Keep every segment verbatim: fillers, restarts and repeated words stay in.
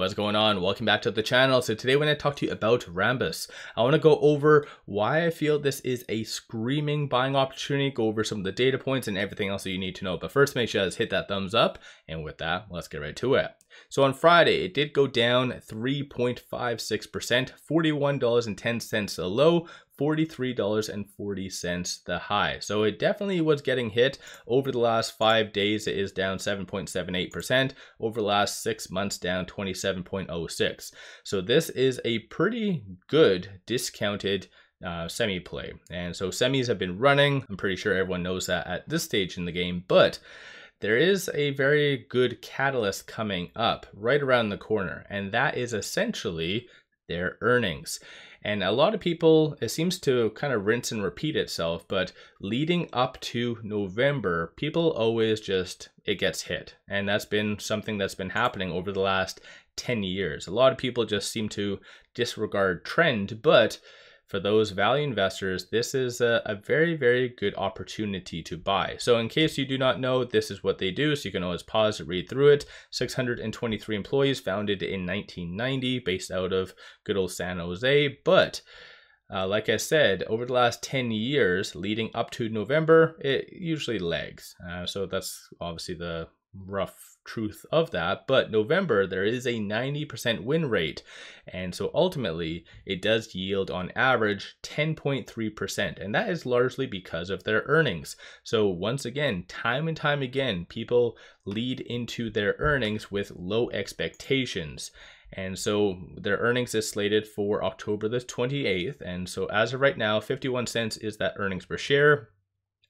What's going on? Welcome back to the channel. So today when I talk to you about Rambus, I want to go over why I feel this is a screaming buying opportunity, go over some of the data points and everything else that you need to know. But first, make sure to hit that thumbs up. And with that, let's get right to it. So on Friday, it did go down three point five six percent, forty-one dollars and ten cents the low, forty-three dollars and forty cents the high. So it definitely was getting hit over the last five days. It is down seven point seven eight percent over the last six months, down twenty-seven point zero six. So this is a pretty good discounted Uh, semi play. And so semis have been running. I'm pretty sure everyone knows that at this stage in the game, but there is a very good catalyst coming up right around the corner. And that is essentially their earnings. And a lot of people, it seems to kind of rinse and repeat itself, but leading up to November, people always just, it gets hit. And that's been something that's been happening over the last ten years. A lot of people just seem to disregard trend, but for those value investors, this is a, a very, very good opportunity to buy. So in case you do not know, this is what they do. So you can always pause and read through it. six hundred twenty-three employees, founded in nineteen ninety, based out of good old San Jose. But uh, like I said, over the last ten years leading up to November, it usually lags. Uh, so that's obviously the rough truth of that, but November there is a ninety percent win rate, and so ultimately it does yield on average ten point three percent, and that is largely because of their earnings. So once again, time and time again, people lead into their earnings with low expectations. And so their earnings is slated for October the twenty-eighth, and so as of right now, fifty-one cents is that earnings per share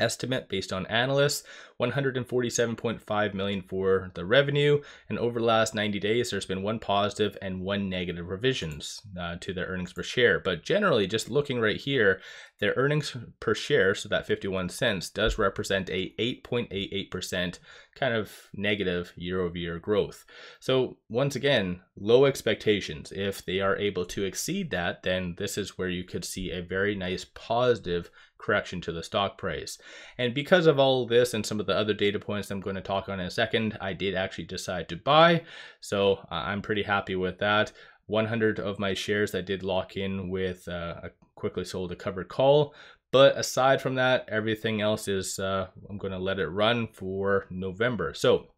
estimate based on analysts, one hundred forty-seven point five million dollars for the revenue, and over the last ninety days, there's been one positive and one negative revisions uh, to their earnings per share. But generally, just looking right here, their earnings per share, so that fifty-one cents, does represent a eight point eight eight percent kind of negative year-over-year growth. So once again, low expectations. If they are able to exceed that, then this is where you could see a very nice positive correction to the stock price. And because of all of this and some of the other data points I'm going to talk on in a second, I did actually decide to buy. So I'm pretty happy with that. one hundred of my shares I did lock in with uh, a quickly sold a covered call. But aside from that, everything else is uh, I'm going to let it run for November. So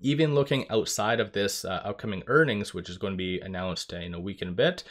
even looking outside of this uh, upcoming earnings, which is going to be announced in a week and a bit,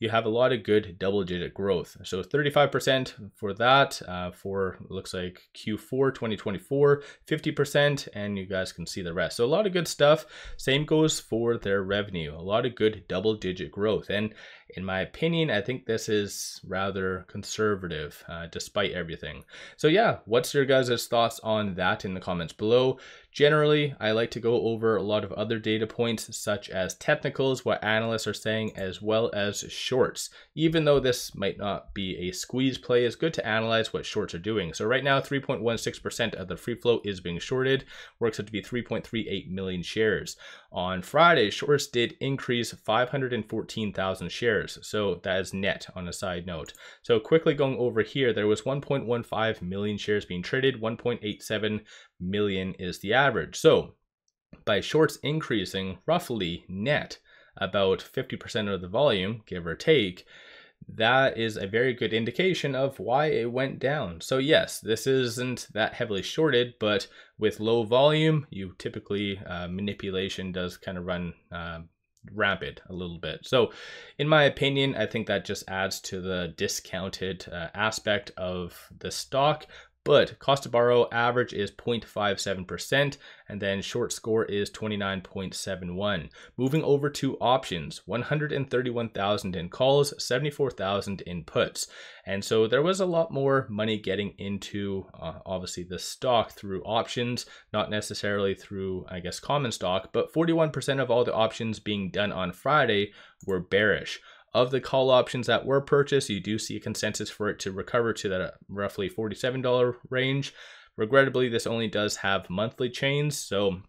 you have a lot of good double-digit growth. So thirty-five percent for that, uh, for looks like Q four twenty twenty-four, fifty percent, and you guys can see the rest. So a lot of good stuff. Same goes for their revenue. A lot of good double-digit growth. And in my opinion, I think this is rather conservative, uh, despite everything. So yeah, what's your guys' thoughts on that in the comments below? Generally, I like to go over a lot of other data points, such as technicals, what analysts are saying, as well as shorts. Even though this might not be a squeeze play, it's good to analyze what shorts are doing. So right now, three point one six percent of the free float is being shorted, works out to be three point three eight million shares. On Friday, shorts did increase five hundred fourteen thousand shares. So that is net on a side note. So quickly going over here, there was one point one five million shares being traded. one point eight seven million is the average. So by shorts increasing roughly net about fifty percent of the volume, give or take, that is a very good indication of why it went down. So yes, this isn't that heavily shorted, but with low volume, you typically uh, manipulation does kind of run uh, rampant a little bit. So in my opinion, I think that just adds to the discounted uh, aspect of the stock. But cost to borrow average is zero point five seven percent, and then short score is twenty-nine point seven one. Moving over to options, one hundred thirty-one thousand in calls, seventy-four thousand in puts. And so there was a lot more money getting into uh, obviously the stock through options, not necessarily through, I guess, common stock, but forty-one percent of all the options being done on Friday were bearish. Of the call options that were purchased, you do see a consensus for it to recover to that roughly forty-seven dollar range. Regrettably, this only does have monthly chains, so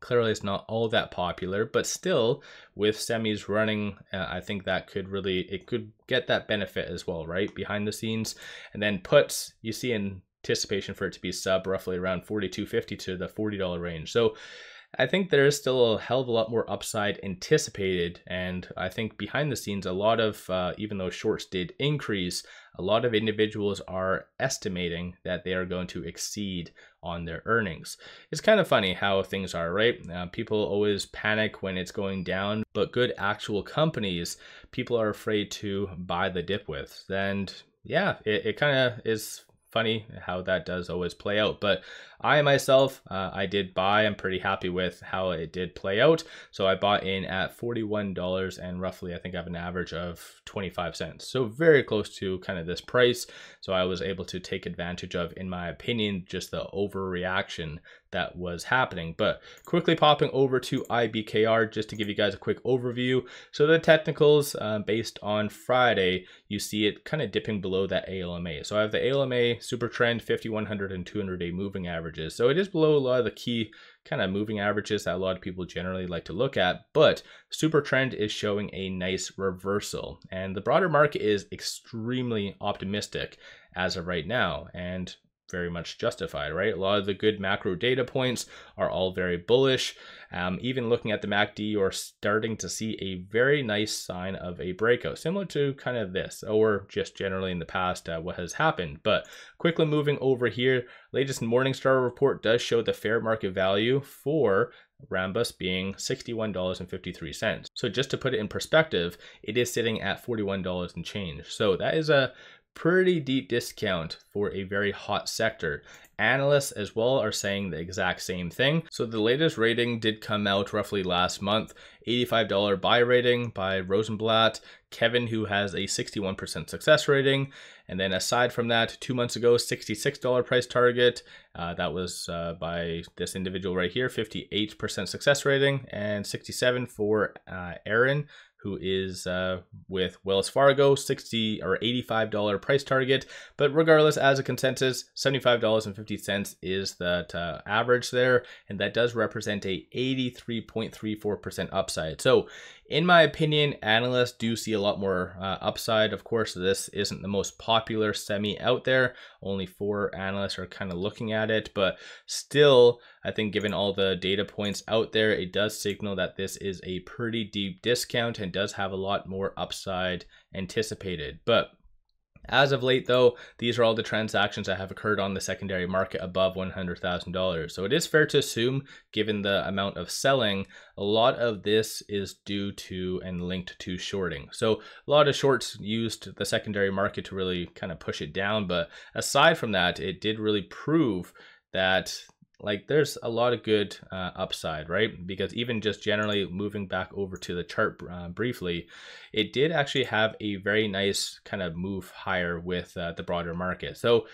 clearly it's not all that popular, but still with semis running, uh, I think that could really, it could get that benefit as well, right? Behind the scenes. And then puts, you see anticipation for it to be sub roughly around forty-two fifty to the forty dollar range. So I think there is still a hell of a lot more upside anticipated, and I think behind the scenes, a lot of, uh, even though shorts did increase, a lot of individuals are estimating that they are going to exceed on their earnings. It's kind of funny how things are, right? Uh, people always panic when it's going down, but good actual companies, people are afraid to buy the dip with. And yeah, it, it kind of is funny how that does always play out. But I myself, uh, I did buy. I'm pretty happy with how it did play out. So I bought in at forty-one dollars and roughly, I think I have an average of twenty-five cents. So very close to kind of this price. So I was able to take advantage of, in my opinion, just the overreaction that was happening. But quickly popping over to I B K R just to give you guys a quick overview. So the technicals uh, based on Friday, you see it kind of dipping below that A L M A. So I have the A L M A, Super Trend, fifty, one hundred, and two hundred day moving averages. So it is below a lot of the key kind of moving averages that a lot of people generally like to look at, but Super Trend is showing a nice reversal. And the broader market is extremely optimistic as of right now, and very much justified, right? A lot of the good macro data points are all very bullish. Um, even looking at the M A C D, you're starting to see a very nice sign of a breakout, similar to kind of this, or just generally in the past, uh, what has happened. But quickly moving over here, latest Morningstar report does show the fair market value for Rambus being sixty-one dollars and fifty-three cents. So just to put it in perspective, it is sitting at forty-one dollars and change. So that is a pretty deep discount for a very hot sector. Analysts as well are saying the exact same thing. So the latest rating did come out roughly last month, eighty-five dollar buy rating by Rosenblatt, Kevin, who has a sixty-one percent success rating. And then aside from that, two months ago, sixty-six dollar price target. Uh, that was uh, by this individual right here, fifty-eight percent success rating, and sixty-seven for uh, Aaron, who is uh, with Wells Fargo, sixty or eighty-five dollar price target. But regardless, as a consensus, seventy-five dollars and fifty cents is that uh, average there, and that does represent a eighty-three point three four percent upside. So in my opinion, analysts do see a lot more uh, upside. Of course, this isn't the most popular semi out there. Only four analysts are kind of looking at it, but still, I think given all the data points out there, it does signal that this is a pretty deep discount and does have a lot more upside anticipated. But as of late though, these are all the transactions that have occurred on the secondary market above one hundred thousand dollars. So it is fair to assume, given the amount of selling, a lot of this is due to and linked to shorting. So a lot of shorts used the secondary market to really kind of push it down. But aside from that, it did really prove that like there's a lot of good uh, upside, right? Because even just generally moving back over to the chart uh, briefly, it did actually have a very nice kind of move higher with uh, the broader market. So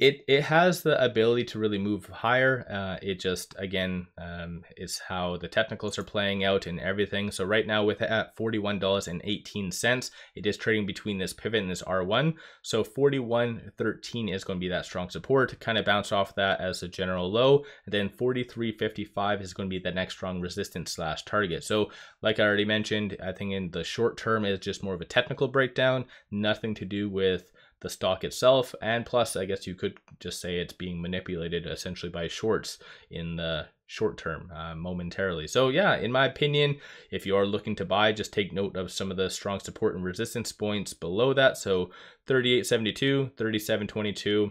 it it has the ability to really move higher. Uh, it just, again, um, is how the technicals are playing out and everything. So right now with it at forty-one dollars and eighteen cents, it is trading between this pivot and this R one. So forty-one thirteen is going to be that strong support to kind of bounce off that as a general low. And then forty-three fifty-five is going to be the next strong resistance slash target. So like I already mentioned, I think in the short term is just more of a technical breakdown, nothing to do with the stock itself. And plus, I guess you could just say it's being manipulated essentially by shorts in the short term uh, momentarily. So yeah, in my opinion, if you are looking to buy, just take note of some of the strong support and resistance points below that. So thirty-eight seventy-two, thirty-seven twenty-two,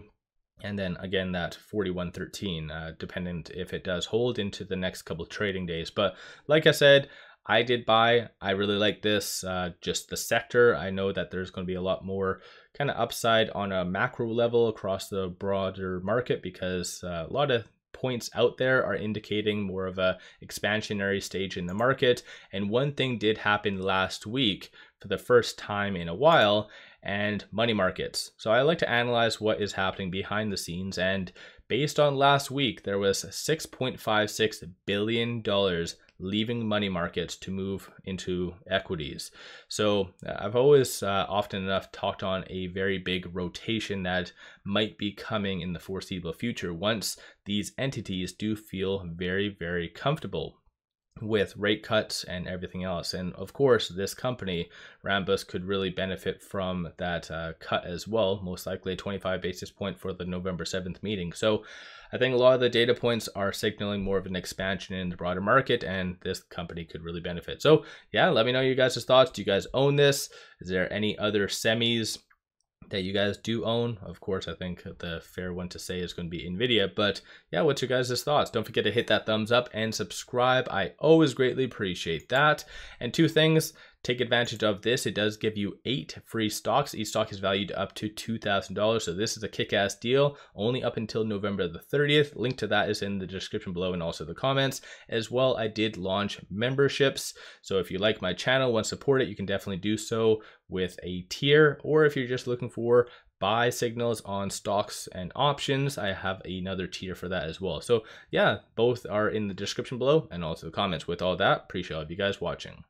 and then again, that forty-one thirteen, uh, dependent if it does hold into the next couple of trading days. But like I said, I did buy. I really like this, uh, just the sector. I know that there's going to be a lot more kind of upside on a macro level across the broader market, because uh, a lot of points out there are indicating more of a expansionary stage in the market. And one thing did happen last week for the first time in a while, and money markets. So I like to analyze what is happening behind the scenes. And based on last week, there was six point five six billion dollars leaving money markets to move into equities. So I've always uh, often enough talked on a very big rotation that might be coming in the foreseeable future once these entities do feel very, very comfortable. with rate cuts and everything else. And of course, this company, Rambus, could really benefit from that uh, cut as well, most likely twenty-five basis point for the November seventh meeting. So I think a lot of the data points are signaling more of an expansion in the broader market, and this company could really benefit. So yeah, let me know you guys' thoughts. Do you guys own this? Is there any other semis that you guys do own? Of course, I think the fair one to say is going to be Nvidia, but yeah, what's your guys' thoughts? Don't forget to hit that thumbs up and subscribe. I always greatly appreciate that. And two things, take advantage of this. It does give you eight free stocks. Each stock is valued up to two thousand dollars. So this is a kick-ass deal, only up until November the thirtieth. Link to that is in the description below and also the comments. As well, I did launch memberships. So if you like my channel, want to support it, you can definitely do so with a tier. Or if you're just looking for buy signals on stocks and options, I have another tier for that as well. So yeah, both are in the description below and also the comments. With all that, appreciate all of you guys watching.